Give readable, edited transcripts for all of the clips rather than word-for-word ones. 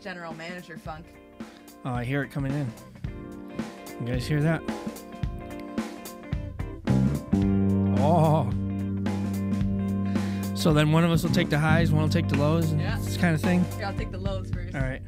general manager funk. Oh, I hear it coming in. You guys hear that? Oh. So then one of us will take the highs, one will take the lows, and yeah, this kind of thing? Yeah, I'll take the lows first. All right.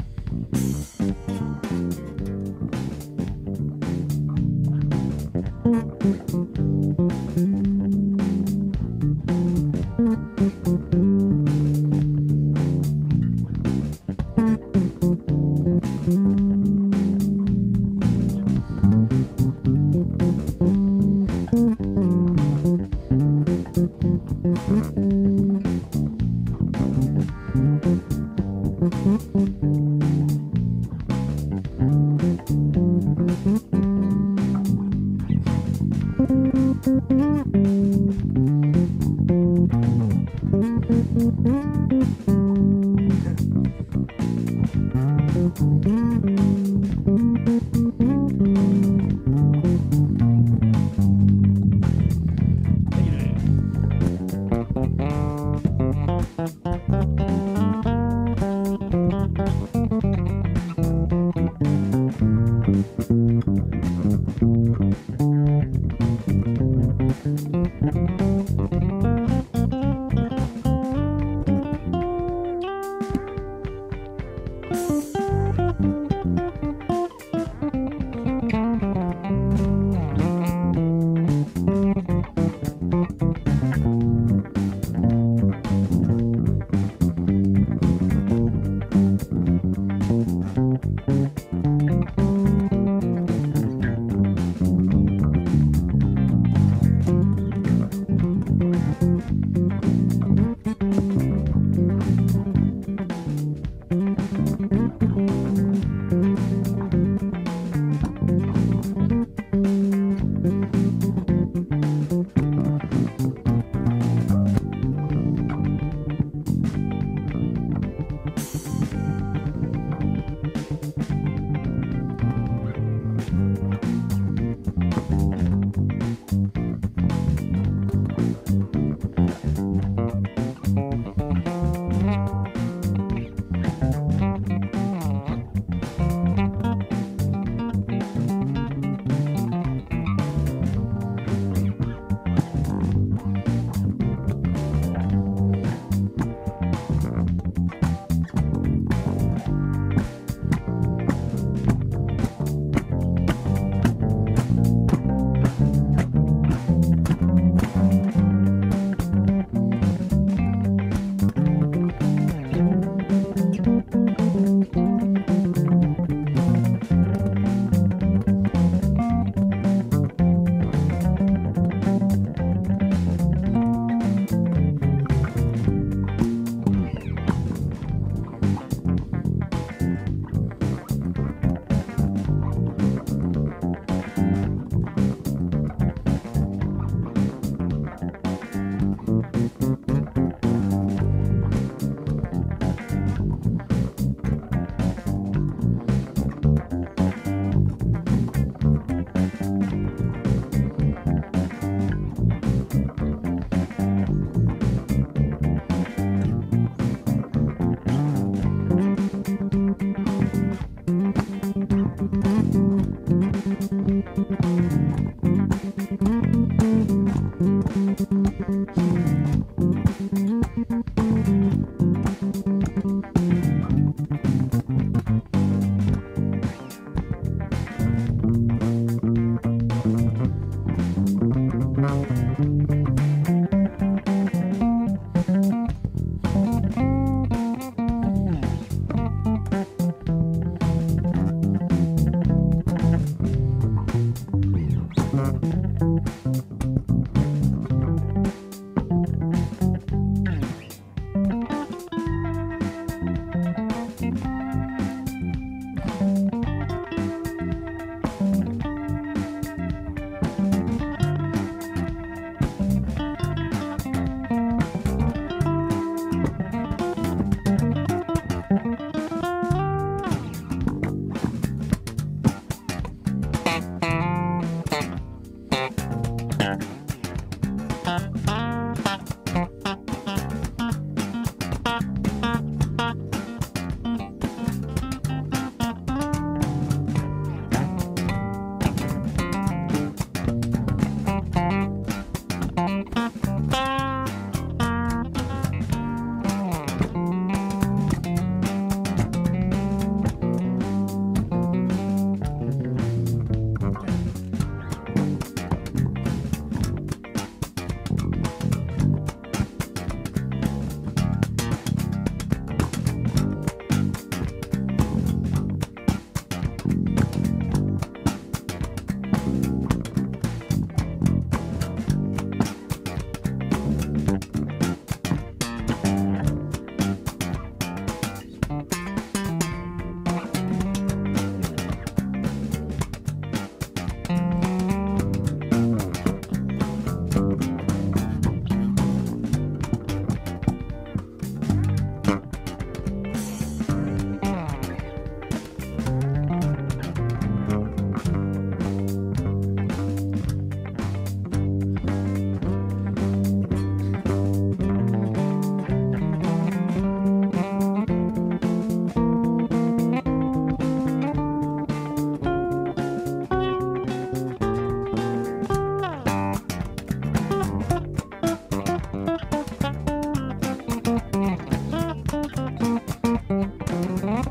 Yep.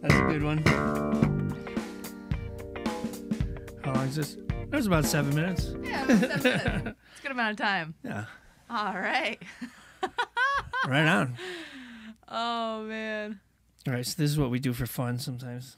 That's a good one. How long is this? That was about 7 minutes. Yeah, it was 7 minutes. It's a good amount of time. Yeah. All right. Right on. Oh, man. All right, so this is what we do for fun sometimes.